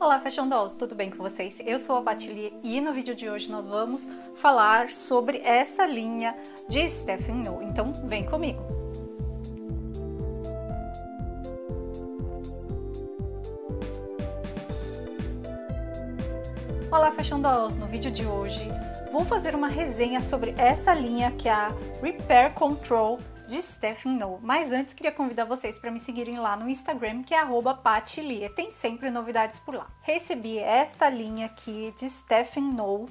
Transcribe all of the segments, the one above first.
Olá, Fashion Dolls, tudo bem com vocês? Eu sou a Patty Lye e no vídeo de hoje nós vamos falar sobre essa linha de Stephen Knoll, então vem comigo! Olá, Fashion Dolls, no vídeo de hoje vou fazer uma resenha sobre essa linha que é a Repair Control de Stephen Knoll, mas antes queria convidar vocês para me seguirem lá no Instagram, que é @pattylie, tem sempre novidades por lá. Recebi esta linha aqui de Stephen Knoll,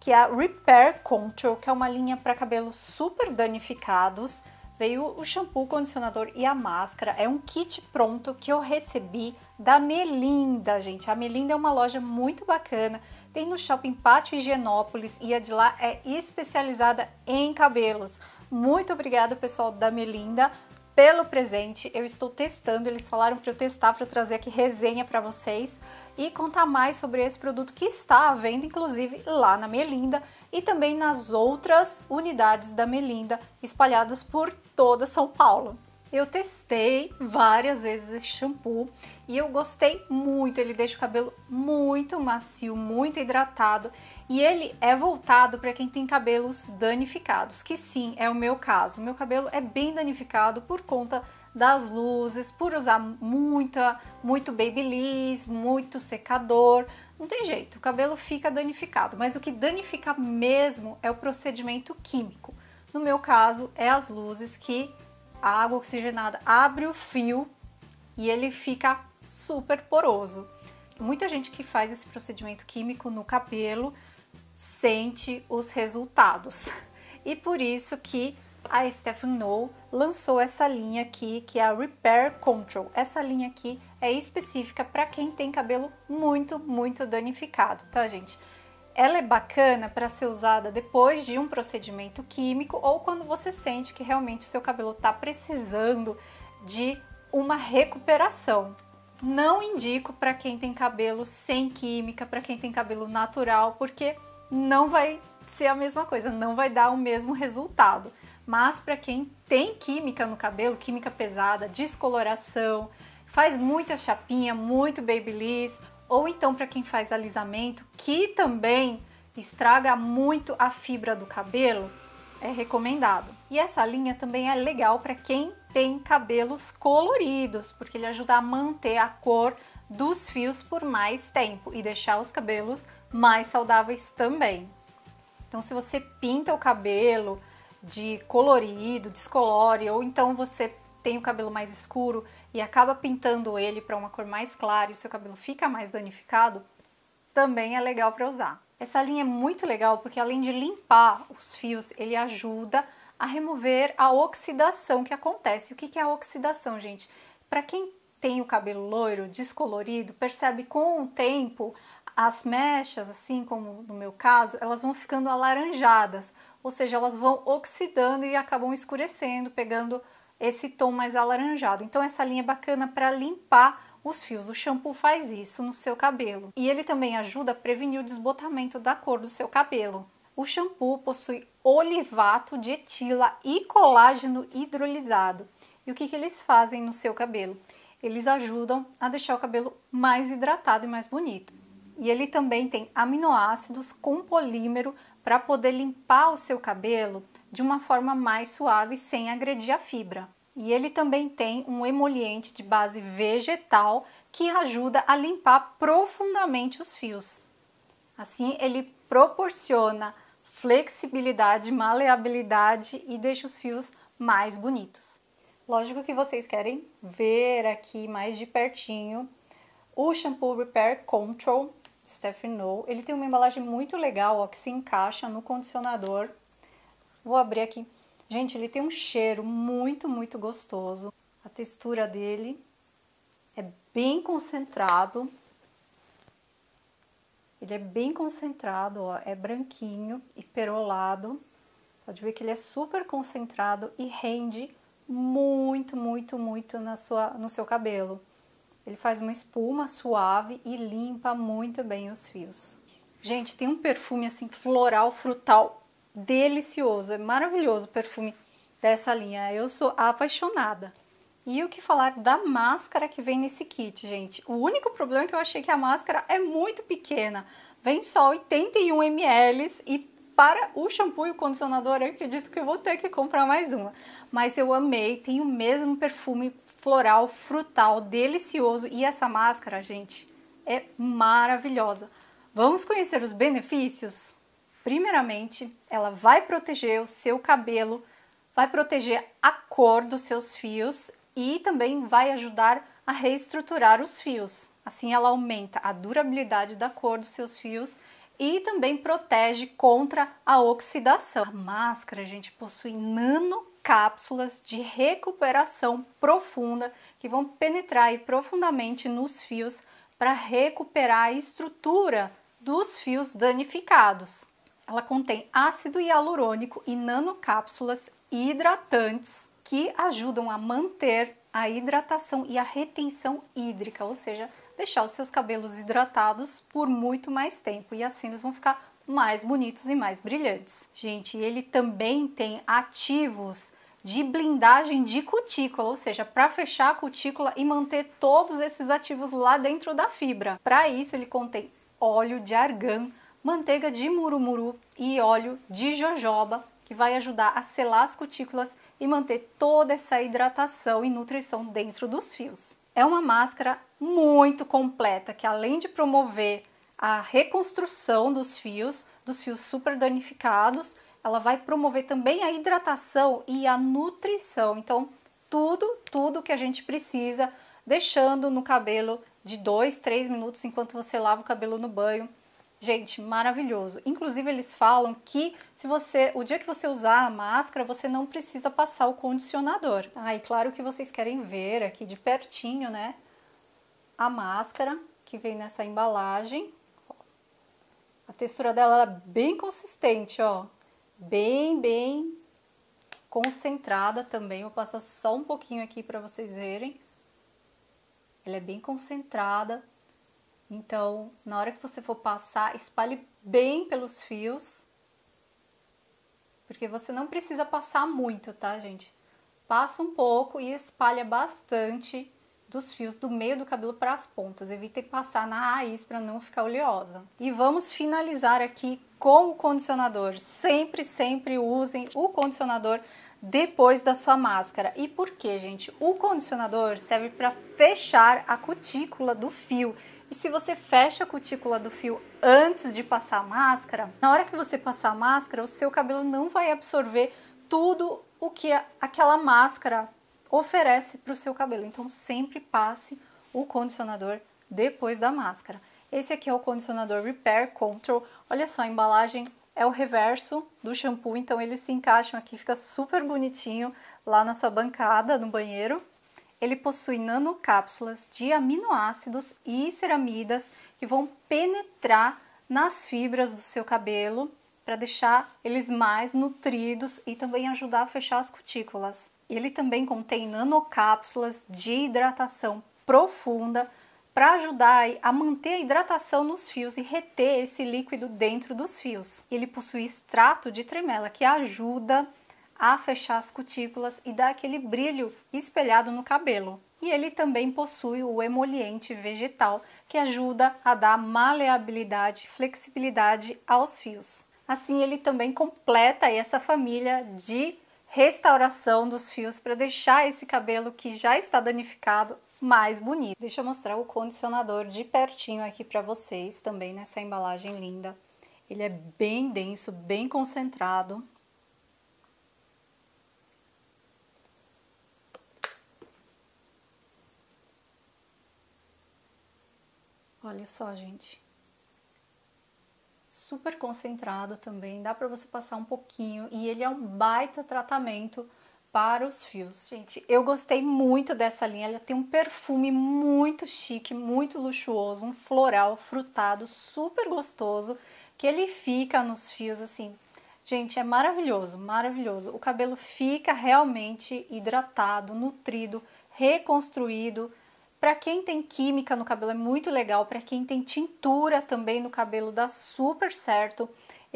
que é a Repair Control, que é uma linha para cabelos super danificados, veio o shampoo, o condicionador e a máscara, é um kit pronto que eu recebi da Melinda, gente, a Melinda é uma loja muito bacana, tem no shopping Pátio Higienópolis e a de lá é especializada em cabelos. Muito obrigada, pessoal da Melinda, pelo presente. Eu estou testando, eles falaram para eu testar, para eu trazer aqui resenha para vocês e contar mais sobre esse produto que está à venda, inclusive, lá na Melinda e também nas outras unidades da Melinda, espalhadas por toda São Paulo. Eu testei várias vezes esse shampoo e eu gostei muito, ele deixa o cabelo muito macio, muito hidratado e ele é voltado para quem tem cabelos danificados, que sim, é o meu caso. O meu cabelo é bem danificado por conta das luzes, por usar muito babyliss, muito secador, não tem jeito, o cabelo fica danificado, mas o que danifica mesmo é o procedimento químico. No meu caso, é as luzes que a água oxigenada abre o fio e ele fica super poroso. Muita gente que faz esse procedimento químico no cabelo sente os resultados. E por isso que a Stephen Knoll lançou essa linha aqui, que é a Repair Control. Essa linha aqui é específica para quem tem cabelo muito danificado, tá, gente? Ela é bacana para ser usada depois de um procedimento químico ou quando você sente que realmente o seu cabelo está precisando de uma recuperação. Não indico para quem tem cabelo sem química, para quem tem cabelo natural, porque não vai ser a mesma coisa, não vai dar o mesmo resultado. Mas para quem tem química no cabelo, química pesada, descoloração, faz muita chapinha, muito babyliss, ou então para quem faz alisamento, que também estraga muito a fibra do cabelo, é recomendado. E essa linha também é legal para quem tem cabelos coloridos, porque ele ajuda a manter a cor dos fios por mais tempo e deixar os cabelos mais saudáveis também. Então, se você pinta o cabelo de colorido, descolore, ou então você tem o cabelo mais escuro e acaba pintando ele para uma cor mais clara e o seu cabelo fica mais danificado, também é legal para usar. Essa linha é muito legal porque além de limpar os fios, ele ajuda a remover a oxidação que acontece. O que é a oxidação, gente? Para quem tem o cabelo loiro, descolorido, percebe com o tempo as mechas, assim como no meu caso, elas vão ficando alaranjadas, ou seja, elas vão oxidando e acabam escurecendo, pegando esse tom mais alaranjado. Então essa linha é bacana para limpar os fios, o shampoo faz isso no seu cabelo. E ele também ajuda a prevenir o desbotamento da cor do seu cabelo. O shampoo possui olivato de etila e colágeno hidrolisado. E o que eles fazem no seu cabelo? Eles ajudam a deixar o cabelo mais hidratado e mais bonito. E ele também tem aminoácidos com polímero para poder limpar o seu cabelo de uma forma mais suave, sem agredir a fibra. E ele também tem um emoliente de base vegetal que ajuda a limpar profundamente os fios. Assim, ele proporciona flexibilidade, maleabilidade e deixa os fios mais bonitos. Lógico que vocês querem ver aqui mais de pertinho o shampoo Repair Control de Stephen Knoll. Ele tem uma embalagem muito legal, ó, que se encaixa no condicionador. Vou abrir aqui. Gente, ele tem um cheiro muito gostoso. A textura dele é bem concentrado. Ele é bem concentrado, ó. É branquinho e perolado. Pode ver que ele é super concentrado e rende muito no seu cabelo. Ele faz uma espuma suave e limpa muito bem os fios. Gente, tem um perfume assim floral, frutal, delicioso, é maravilhoso o perfume dessa linha, eu sou apaixonada. E o que falar da máscara que vem nesse kit, gente? O único problema é que eu achei que a máscara é muito pequena. Vem só 81 ml e para o shampoo e o condicionador, eu acredito que eu vou ter que comprar mais uma. Mas eu amei, tem o mesmo perfume floral, frutal, delicioso. E essa máscara, gente, é maravilhosa. Vamos conhecer os benefícios? Primeiramente, ela vai proteger o seu cabelo, vai proteger a cor dos seus fios e também vai ajudar a reestruturar os fios. Assim, ela aumenta a durabilidade da cor dos seus fios e também protege contra a oxidação. A máscara, gente, possui nanocápsulas de recuperação profunda que vão penetrar aí profundamente nos fios para recuperar a estrutura dos fios danificados. Ela contém ácido hialurônico e nanocápsulas hidratantes que ajudam a manter a hidratação e a retenção hídrica, ou seja, deixar os seus cabelos hidratados por muito mais tempo e assim eles vão ficar mais bonitos e mais brilhantes. Gente, ele também tem ativos de blindagem de cutícula, ou seja, para fechar a cutícula e manter todos esses ativos lá dentro da fibra. Para isso, ele contém óleo de argan, manteiga de murumuru e óleo de jojoba, que vai ajudar a selar as cutículas e manter toda essa hidratação e nutrição dentro dos fios. É uma máscara muito completa, que além de promover a reconstrução dos fios super danificados, ela vai promover também a hidratação e a nutrição. Então, tudo que a gente precisa, deixando no cabelo de 2 a 3 minutos enquanto você lava o cabelo no banho. Gente, maravilhoso. Inclusive, eles falam que se você, o dia que você usar a máscara, você não precisa passar o condicionador. Ah, e claro que vocês querem ver aqui de pertinho, né? A máscara que vem nessa embalagem. A textura dela é bem consistente, ó. Bem concentrada também. Vou passar só um pouquinho aqui para vocês verem. Ela é bem concentrada. Então, na hora que você for passar, espalhe bem pelos fios. Porque você não precisa passar muito, tá, gente? Passa um pouco e espalha bastante dos fios do meio do cabelo para as pontas. Evitem passar na raiz para não ficar oleosa. E vamos finalizar aqui com o condicionador. Sempre usem o condicionador depois da sua máscara. E por quê, gente? O condicionador serve para fechar a cutícula do fio. E se você fecha a cutícula do fio antes de passar a máscara, na hora que você passar a máscara, o seu cabelo não vai absorver tudo o que aquela máscara oferece para o seu cabelo. Então, sempre passe o condicionador depois da máscara. Esse aqui é o condicionador Repair Control. Olha só, a embalagem é o reverso do shampoo, então eles se encaixam aqui, fica super bonitinho lá na sua bancada, no banheiro. Ele possui nanocápsulas de aminoácidos e ceramidas que vão penetrar nas fibras do seu cabelo para deixar eles mais nutridos e também ajudar a fechar as cutículas. Ele também contém nanocápsulas de hidratação profunda para ajudar a manter a hidratação nos fios e reter esse líquido dentro dos fios. Ele possui extrato de tremela que ajuda a fechar as cutículas e dar aquele brilho espelhado no cabelo. E ele também possui o emoliente vegetal, que ajuda a dar maleabilidade e flexibilidade aos fios. Assim, ele também completa essa família de restauração dos fios para deixar esse cabelo que já está danificado mais bonito. Deixa eu mostrar o condicionador de pertinho aqui para vocês, também nessa embalagem linda. Ele é bem denso, bem concentrado. Olha só, gente, super concentrado também, dá para você passar um pouquinho e ele é um baita tratamento para os fios. Gente, eu gostei muito dessa linha, ela tem um perfume muito chique, muito luxuoso, um floral frutado, super gostoso, que ele fica nos fios assim. Gente, é maravilhoso, o cabelo fica realmente hidratado, nutrido, reconstruído. Para quem tem química no cabelo é muito legal, para quem tem tintura também no cabelo dá super certo.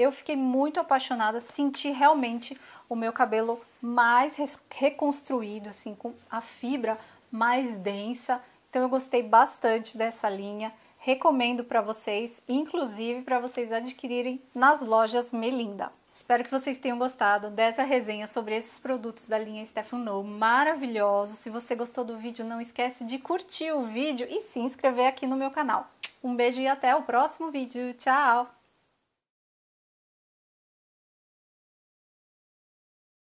Eu fiquei muito apaixonada, senti realmente o meu cabelo mais reconstruído, assim, com a fibra mais densa. Então eu gostei bastante dessa linha, recomendo para vocês, inclusive para vocês adquirirem nas lojas Melinda. Espero que vocês tenham gostado dessa resenha sobre esses produtos da linha Stephen Knoll, maravilhosos. Se você gostou do vídeo, não esquece de curtir o vídeo e se inscrever aqui no meu canal. Um beijo e até o próximo vídeo. Tchau!